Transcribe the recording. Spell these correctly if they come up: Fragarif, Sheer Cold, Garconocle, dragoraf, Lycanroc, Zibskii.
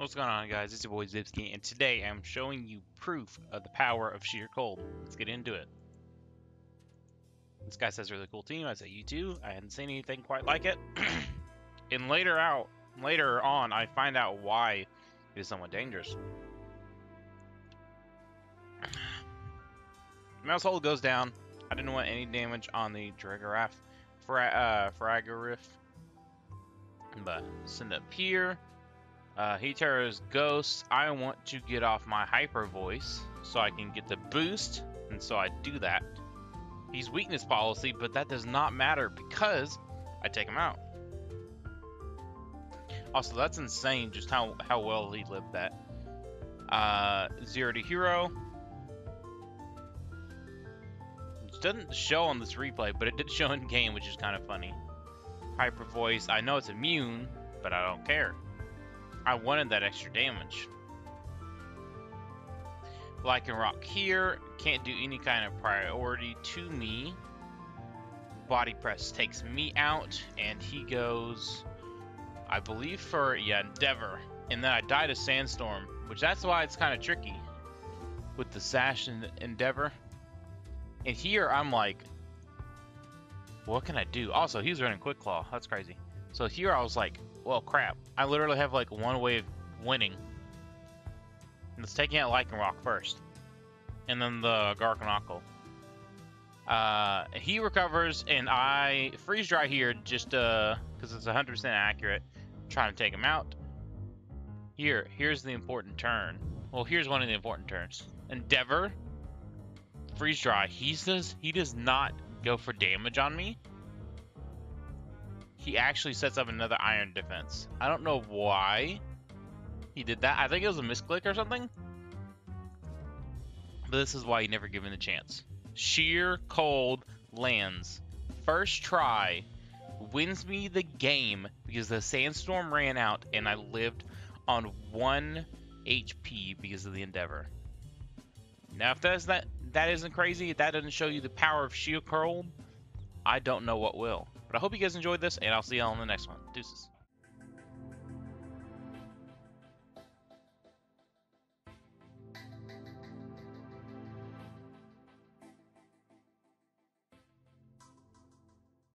What's going on, guys? It's your boy Zibskii, and today I'm showing you proof of the power of Sheer Cold. Let's get into it. This guy says really cool team. I say you too. I hadn't seen anything quite like it. And later on, I find out why it is somewhat dangerous. Mouse hole goes down. I didn't want any damage on the dragoraf, Fragarif, but send up here. He terrors ghosts. I want to get off my hyper voice so I can get the boost, and so I do that. He's weakness policy, but that does not matter because I take him out. Also, that's insane just how well he lived that. Zero to hero. It doesn't show on this replay, but it did show in game, which is kind of funny. Hyper voice. I know it's immune, but I don't care. I wanted that extra damage. Lycanroc here. Can't do any kind of priority to me. Body press takes me out. And he goes, I believe for, yeah, Endeavor. And then I die to Sandstorm. Which that's why it's kind of tricky. With the Sash and the Endeavor. And here I'm like, what can I do? Also, he's running Quick Claw. That's crazy. So here I was like, well, crap. I literally have like one way of winning. Let's take out Lycanroc first. And then the Garconocle. He recovers, and I freeze dry here just because it's 100% accurate. I'm trying to take him out. Here's the important turn. Well, here's one of the important turns. Endeavor. Freeze dry. He does not go for damage on me. He actually sets up another iron defense. I don't know why he did that. I think it was a misclick or something. But this is why you never give him the chance. Sheer Cold lands. First try. Wins me the game because the Sandstorm ran out and I lived on 1 HP because of the Endeavor. Now if that isn't crazy, if that doesn't show you the power of Sheer Cold, I don't know what will. But I hope you guys enjoyed this, and I'll see y'all in the next one. Deuces.